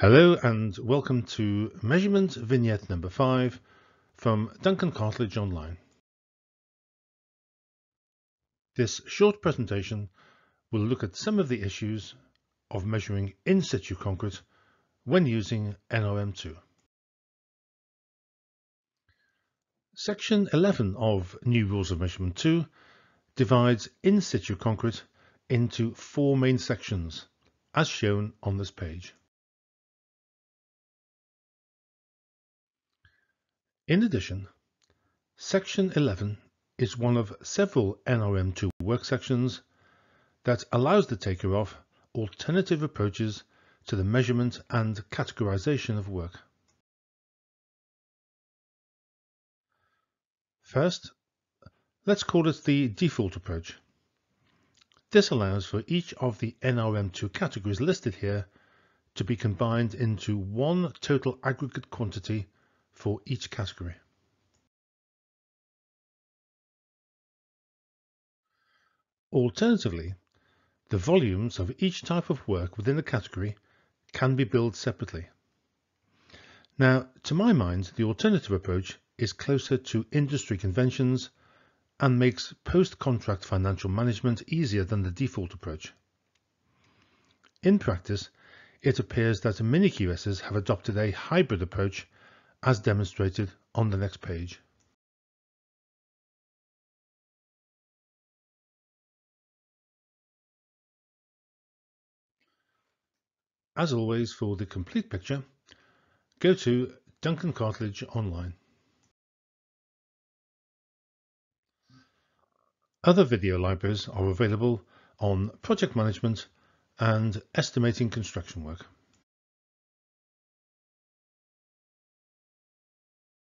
Hello and welcome to measurement vignette number 5 from Duncan Cartlidge Online. This short presentation will look at some of the issues of measuring in situ concrete when using NRM2. Section 11 of New Rules of Measurement 2 divides in situ concrete into 4 main sections, as shown on this page. In addition, Section 11 is one of several NRM2 work sections that allows the taker of alternative approaches to the measurement and categorization of work. First, let's call it the default approach. This allows for each of the NRM2 categories listed here to be combined into one total aggregate quantity for each category. Alternatively, the volumes of each type of work within a category can be billed separately. Now, to my mind, the alternative approach is closer to industry conventions and makes post-contract financial management easier than the default approach. In practice, it appears that many QSs have adopted a hybrid approach as demonstrated on the next page. As always, for the complete picture, go to Duncan Cartlidge Online. Other video libraries are available on project management and estimating construction work.